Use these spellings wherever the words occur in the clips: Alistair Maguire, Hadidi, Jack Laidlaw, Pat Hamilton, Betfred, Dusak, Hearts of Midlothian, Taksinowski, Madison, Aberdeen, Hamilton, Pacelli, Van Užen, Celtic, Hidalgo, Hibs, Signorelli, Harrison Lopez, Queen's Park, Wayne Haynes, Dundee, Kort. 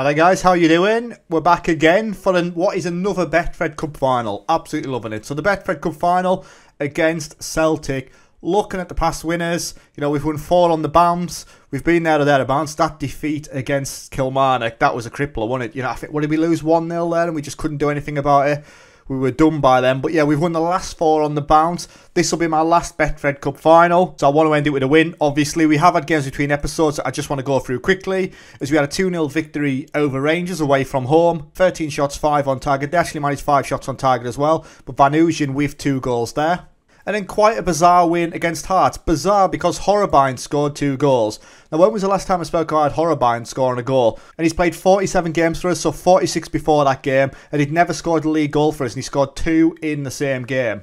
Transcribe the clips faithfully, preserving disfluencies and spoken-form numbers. Hello guys, how are you doing? We're back again for an, what is another Betfred Cup final. Absolutely loving it. So the Betfred Cup final against Celtic. Looking at the past winners, you know, we've won four on the bounce. We've been there or thereabouts. That defeat against Kilmarnock, that was a crippler, wasn't it? You know, I think, what did we lose? one nil there and we just couldn't do anything about it. We were done by them. But yeah, we've won the last four on the bounce. This will be my last Betfred Cup final. So I want to end it with a win. Obviously, we have had games between episodes that I just want to go through quickly. As we had a two nil victory over Rangers away from home. thirteen shots, five on target. They actually managed five shots on target as well. But Van Užen with two goals there. And then quite a bizarre win against Hearts. Bizarre because Horobine scored two goals. Now, when was the last time I spoke about Horobine scoring a goal? And he's played forty-seven games for us, so forty-six before that game. And he'd never scored a league goal for us, and he scored two in the same game.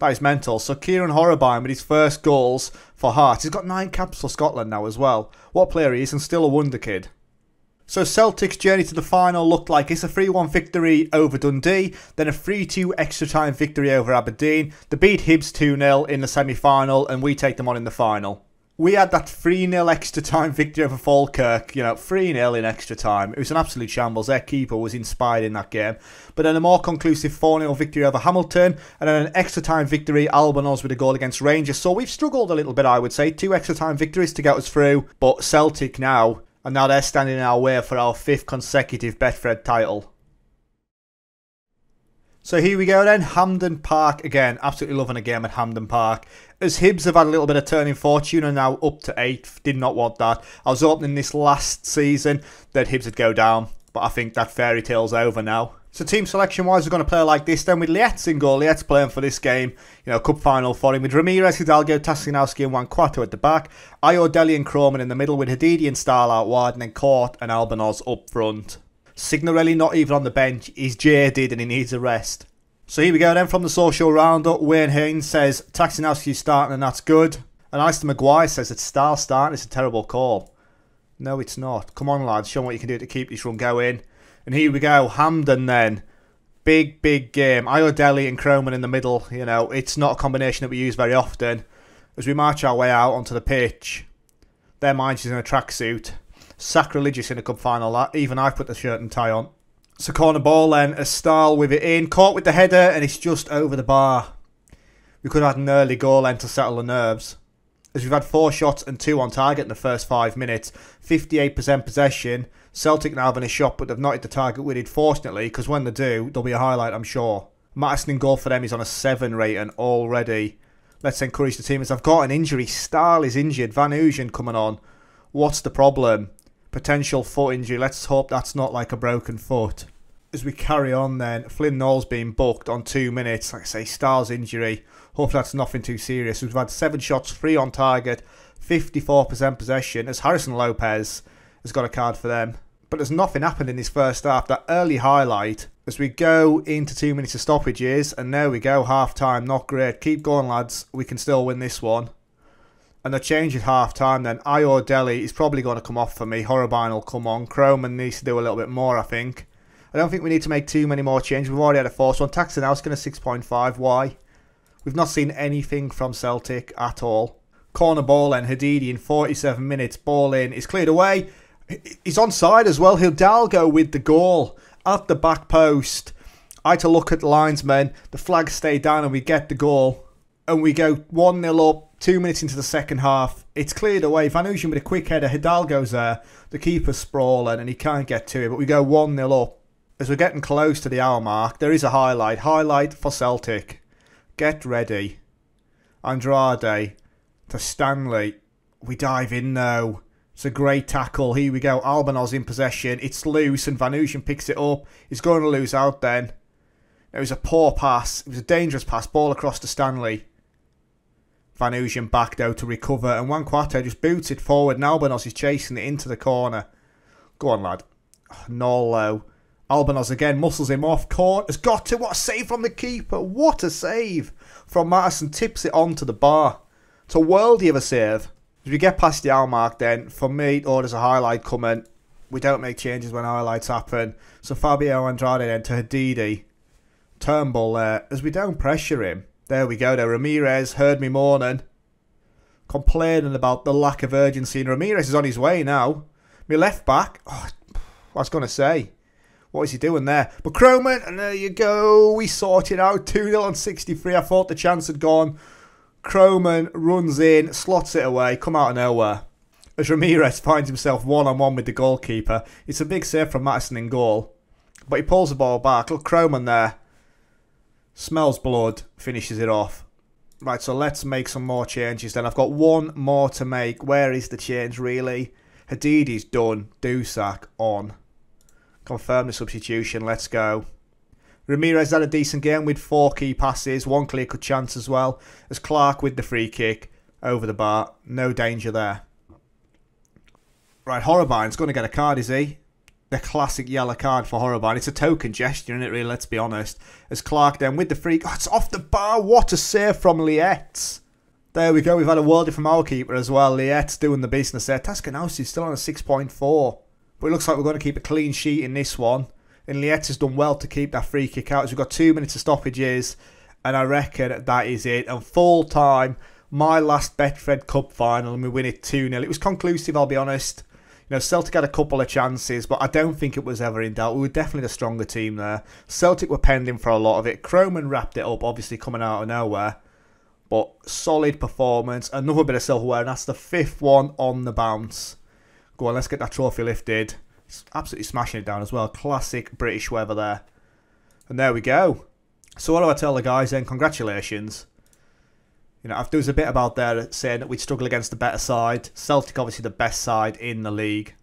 That is mental. So Kieran Horobine with his first goals for Hearts. He's got nine caps for Scotland now as well. What a player he is, and still a wonder kid. So Celtic's journey to the final looked like it's a three one victory over Dundee, then a three two extra time victory over Aberdeen. They beat Hibs two nil in the semi-final and we take them on in the final. We had that three nil extra time victory over Falkirk, you know, three nil in extra time. It was an absolute shambles. Their keeper was inspired in that game. But then a more conclusive four nil victory over Hamilton, and then an extra time victory, Albanoz with a goal against Rangers. So we've struggled a little bit, I would say. Two extra time victories to get us through, but Celtic now... And now they're standing in our way for our fifth consecutive Betfred title. So here we go then, Hampden Park again. Absolutely loving a game at Hampden Park. As Hibs have had a little bit of turning fortune and now up to eighth. Did not want that. I was hoping this last season that Hibs would go down. But I think that fairy tale's over now. So team selection-wise, we're going to play like this then with Lietz in goal. Lietz playing for this game, you know, cup final for him. With Ramirez, Hidalgo, Taksinowski and Juan Cuato at the back. Ayodele and Cromann in the middle with Hidalgo and Stahl out wide. And then Kort and Albanoz up front. Signorelli not even on the bench. He's jaded and he needs a rest. So here we go then from the social roundup. Wayne Haynes says Taksinowski's starting and that's good. And Alistair Maguire says that Stahl starting is a terrible call. No, it's not. Come on, lads. Show them what you can do to keep this run going. And here we go. Hampden then. Big, big game. Ayodele and Cromann in the middle. You know, it's not a combination that we use very often. As we march our way out onto the pitch. Their mind is in a tracksuit. Sacrilegious in a cup final. That. Even I've put the shirt and tie on. So corner ball then. A Stahl with it in. Caught with the header and it's just over the bar. We could have had an early goal then to settle the nerves. As we've had four shots and two on target in the first five minutes. fifty-eight percent possession. Celtic now having a shot, but they've not hit the target with it, fortunately, because when they do, there'll be a highlight, I'm sure. Madison in goal for them is on a seven rating already. Let's encourage the team as I've got an injury. Stahl is injured. Van Užen coming on. What's the problem? Potential foot injury. Let's hope that's not like a broken foot. As we carry on then, Flynn Knoll's being booked on two minutes. Like I say, Stahl's injury. Hopefully that's nothing too serious. We've had seven shots, three on target, fifty-four percent possession. As Harrison Lopez has got a card for them. But there's nothing happened in this first half. That early highlight as we go into two minutes of stoppages. And there we go, half time, not great. Keep going, lads. We can still win this one. And the change at half time then. Ayodele is probably going to come off for me. Horobine will come on. Cromann needs to do a little bit more, I think. I don't think we need to make too many more changes. We've already had a forced one. Taksinowski is going to six point five. Why? We've not seen anything from Celtic at all. Corner ball and Hadidi in forty-seven minutes. Ball in. It's cleared away. He's onside as well. Hidalgo with the goal at the back post. I had to look at the linesmen. The flags stay down and we get the goal. And we go one nil up. Two minutes into the second half. It's cleared away. Van Užen with a quick header. Hidalgo's there. The keeper's sprawling and he can't get to it. But we go one nil up. As we're getting close to the hour mark, there is a highlight. Highlight for Celtic. Get ready. Andrade to Stanley. We dive in now. It's a great tackle. Here we go. Albanoz in possession. It's loose and Van Užen picks it up. He's going to lose out then. It was a poor pass. It was a dangerous pass. Ball across to Stanley. Van Užen back though to recover. And Juan Cuato just boots it forward. And Albanoz is chasing it into the corner. Go on, lad. Oh, Nolo. Albanoz again, muscles him off. Kort has got to. What a save from the keeper. What a save from Madison. Tips it onto the bar. It's a worldie of a save. As we get past the hour mark then, for me, oh, there's a highlight coming. We don't make changes when highlights happen. So Fabio Andrade then to Hadidi. Turnbull there. As we don't pressure him. There we go. There, Ramirez heard me moaning. Complaining about the lack of urgency. And Ramirez is on his way now. My left back. Oh, I was going to say. What is he doing there? But Cromann, and there you go. We sorted out two nil on sixty-three. I thought the chance had gone. Cromann runs in, slots it away, come out of nowhere. As Ramirez finds himself one-on-one with the goalkeeper. It's a big save from Madison in goal. But he pulls the ball back. Look, Cromann there. Smells blood, finishes it off. Right, so let's make some more changes then. I've got one more to make. Where is the change, really? Hadidi's done. Dusak on. Confirm the substitution. Let's go. Ramirez had a decent game with four key passes. One clear-cut chance as well. As Clark with the free kick over the bar. No danger there. Right, Horobine's going to get a card, is he? The classic yellow card for Horobine. It's a token gesture, isn't it, really? Let's be honest. As Clark then with the free... Oh, it's off the bar. What a save from Lietz. There we go. We've had a worldie from our keeper as well. Lietz doing the business there. Taksinowski's still on a six point four. But it looks like we're going to keep a clean sheet in this one. And Lietz has done well to keep that free kick out. As we've got two minutes of stoppages. And I reckon that is it. And full time, my last Betfred Cup final. And we win it two nil. It was conclusive, I'll be honest. You know, Celtic had a couple of chances, but I don't think it was ever in doubt. We were definitely the stronger team there. Celtic were pending for a lot of it. Cromann wrapped it up, obviously coming out of nowhere. But solid performance. Another bit of silverware, and that's the fifth one on the bounce. Go on, let's get that trophy lifted. It's absolutely smashing it down as well. Classic British weather there. And there we go. So what do I tell the guys then? Congratulations. You know, there was a bit about there saying that we'd struggle against the better side. Celtic, obviously, the best side in the league.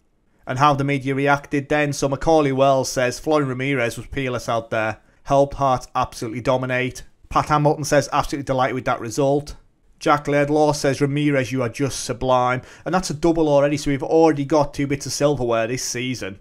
And how the media reacted then. So Macaulay Wells says, Florian Ramirez was peerless out there. Helped Hearts absolutely dominate. Pat Hamilton says, absolutely delighted with that result. Jack Laidlaw says, Ramirez, you are just sublime. And that's a double already, so we've already got two bits of silverware this season.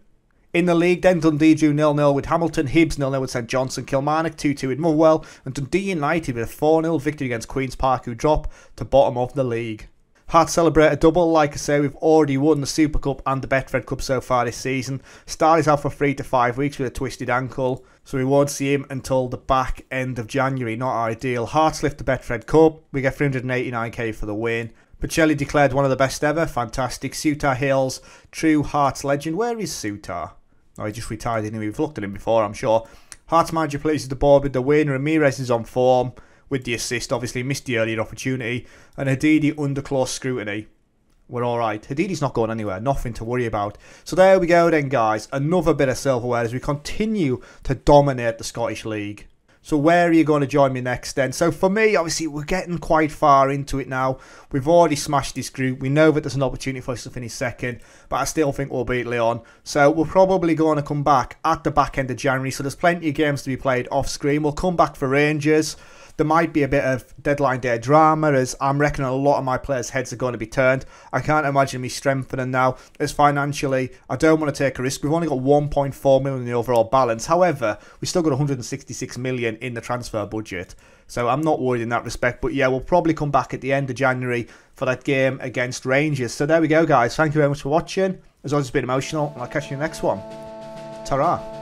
In the league, then Dundee drew nil nil with Hamilton, Hibs nil nil with St Johnstone, Kilmarnock two two with Motherwell, and Dundee United with a four nil victory against Queen's Park, who drop to bottom of the league. Hearts celebrate a double. Like I say, we've already won the Super Cup and the Betfred Cup so far this season. Stahl is out for three to five weeks with a twisted ankle, so we won't see him until the back end of January. Not ideal. Hearts lift the Betfred Cup. We get three hundred and eighty-nine K for the win. Pacelli declared one of the best ever. Fantastic. Sutar Hills, true Hearts legend. Where is Sutar? Oh, he just retired anyway. We've looked at him before, I'm sure. Hearts manager places the board with the win. Ramirez is on form with the assist. Obviously, missed the earlier opportunity. And Hadidi under close scrutiny. We're all right. Hadidi's not going anywhere. Nothing to worry about. So there we go then, guys. Another bit of silverware as we continue to dominate the Scottish League. So where are you going to join me next then? So for me, obviously, we're getting quite far into it now. We've already smashed this group. We know that there's an opportunity for us to finish second, but I still think we'll beat Leon. So we're probably going to come back at the back end of January. So there's plenty of games to be played off screen. We'll come back for Rangers. There might be a bit of deadline day drama, as I'm reckoning a lot of my players' heads are going to be turned. I can't imagine me strengthening now, as financially I don't want to take a risk. We've only got one point four million in the overall balance. However, we still got one hundred and sixty-six million in the transfer budget. So I'm not worried in that respect. But yeah, we'll probably come back at the end of January for that game against Rangers. So there we go, guys. Thank you very much for watching. As always, it's been emotional, and I'll catch you in the next one. Ta-ra.